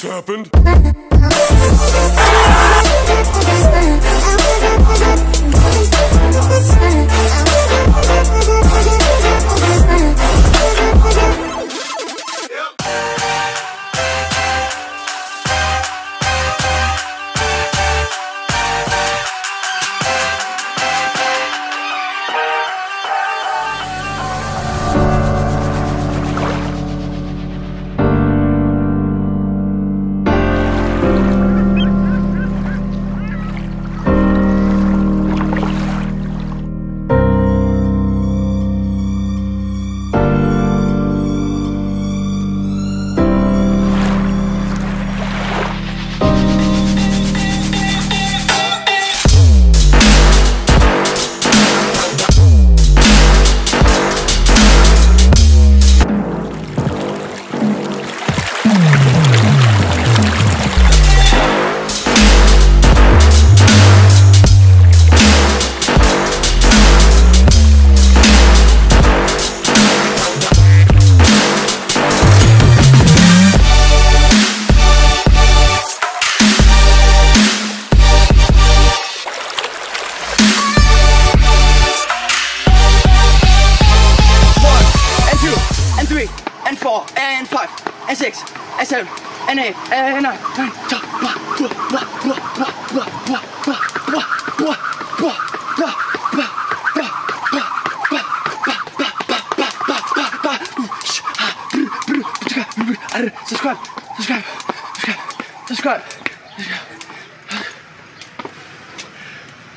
just happened?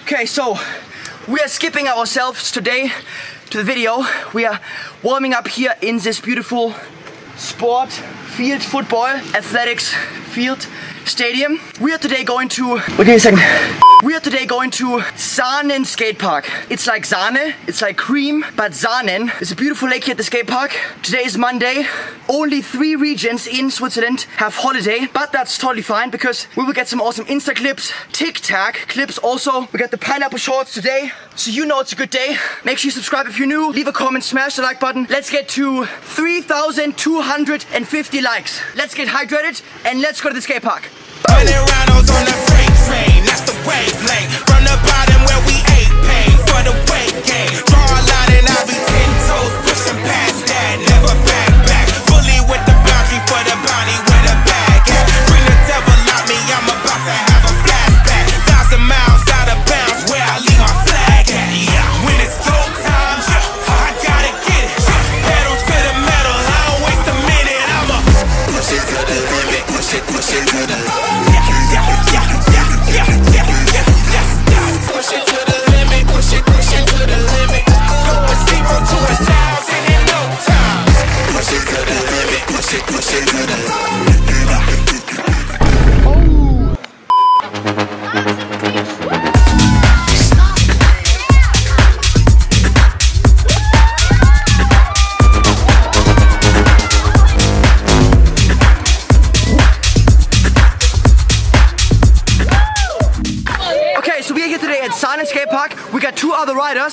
Okay, so we are skipping ourselves today to the video. We are warming up here in this beautiful sport field, football, athletics field stadium. We are today going to, we are today going to Zahnen skate park. It's like Sahne, it's like cream, but Zahnen is a beautiful lake here at the skate park. Today is Monday. Only 3 regions in Switzerland have holiday, but that's totally fine because we will get some awesome Insta clips, TikTok clips also. We got the pineapple shorts today, so you know it's a good day. Make sure you subscribe if you're new, leave a comment, smash the like button. Let's get to 3,250 likes. Let's get hydrated and let's go to the skate park. Wavelength from the bottom where we ate pain for the weight gain. Draw a line and I'll be 10 toes pushing past that. Never back. Fully with the boundary for the bounty with a bag at. Bring the devil on me, I'm about to have a flashback. 1,000 miles out of bounds where I leave my flag at. Yeah. When it's go time, I gotta get it. Pedal to the metal, I don't waste a minute. I'ma push it to the limit, push it to the limit.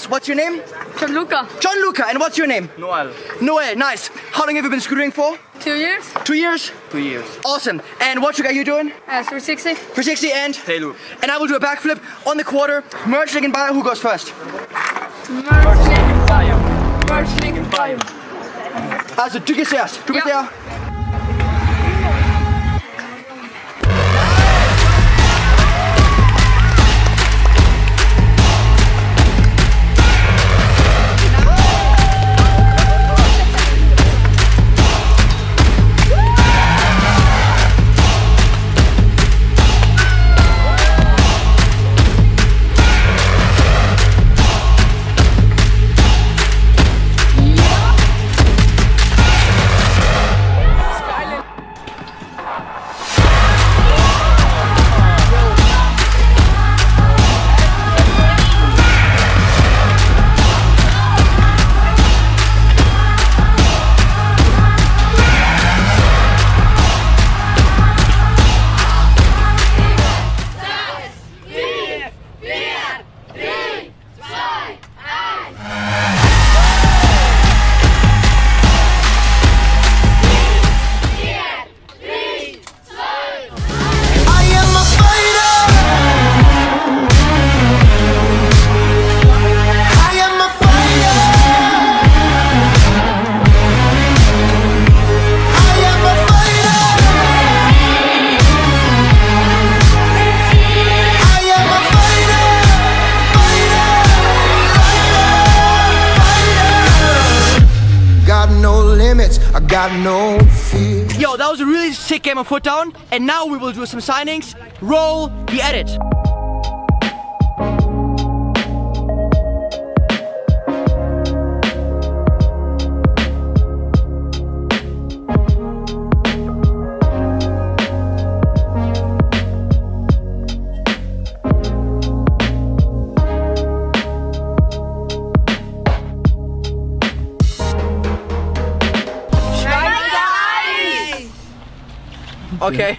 What's your name? John Luca. John Luca, and what's your name? Noel. Noel, nice. How long have you been scootering for? 2 years. 2 years? 2 years. Awesome. And what trick are you doing? 360. 360 and? Tail loop. And I will do a backflip on the quarter. Merge link and bio, who goes first? Merge link and bio. Merge link and bio. Also, du gehst erst. Du gehst erst. got no fear. Yo, that was a really sick game of foot down, and now we will do some signings. Roll the edit. Okay.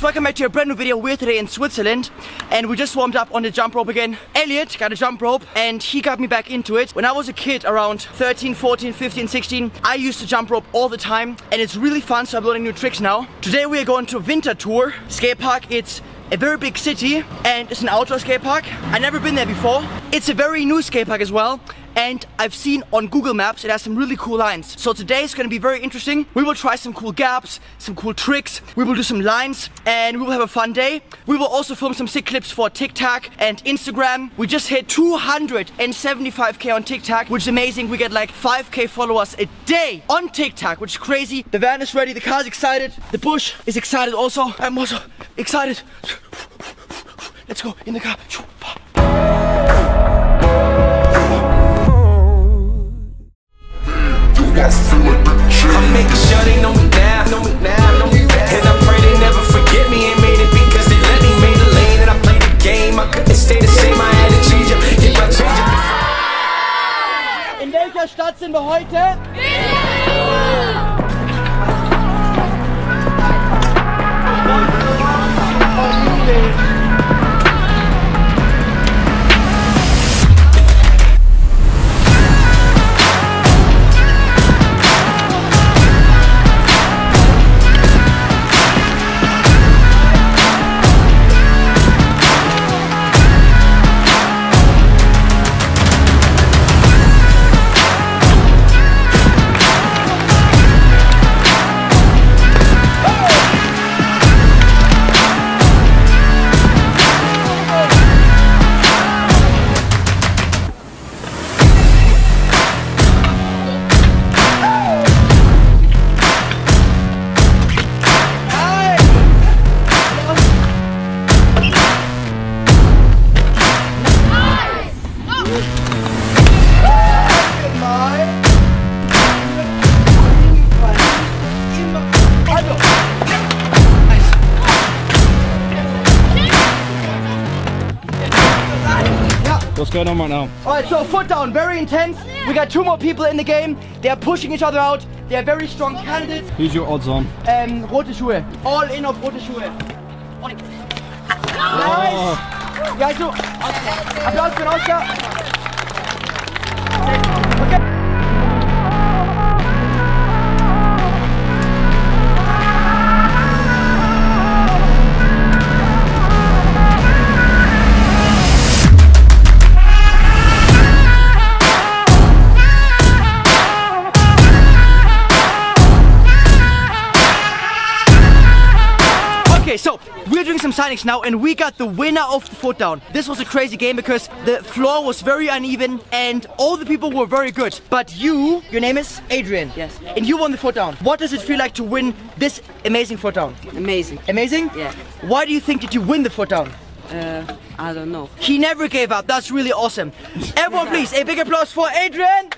Welcome back to a brand new video. We're today in Switzerland and we just warmed up on the jump rope again. Elliot got a jump rope and he got me back into it. When I was a kid around 13, 14, 15, 16, I used to jump rope all the time and it's really fun, so I'm learning new tricks now. Today we are going to Winter Tour Skatepark. It's a very big city and it's an outdoor skatepark. I've never been there before. It's a very new skatepark as well. And I've seen on Google Maps it has some really cool lines. So today is going to be very interesting. We will try some cool gaps, some cool tricks. We will do some lines and we will have a fun day. We will also film some sick clips for TikTok and Instagram. We just hit 275K on TikTok, which is amazing. We get like 5K followers a day on TikTok, which is crazy. The van is ready, the car's excited, the bush is excited also. I'm also excited. Let's go in the car. I'm making sure they know me now, and I pray they never forget me. And made it because they let me made the lane, and I played the game. I couldn't stay the same. I had to change up, get my change up. In welcher Stadt sind wir heute? What's going on right now? Alright, so foot down, very intense. We got two more people in the game. They are pushing each other out. They are very strong candidates. Who's your odds on? Rote Schuhe. All in of Rote Schuhe. Oh. Nice! Ja, so. Applaus für Oscar. Okay. Some signings now, and we got the winner of the foot down. This was a crazy game because the floor was very uneven and all the people were very good. But you, your name is Adrian. Yes. And you won the foot down. What does it feel like to win this amazing foot down? Amazing. Amazing? Yeah. Why do you think that you win the foot down? I don't know. He never gave up. That's really awesome. Everyone please, a big applause for Adrian.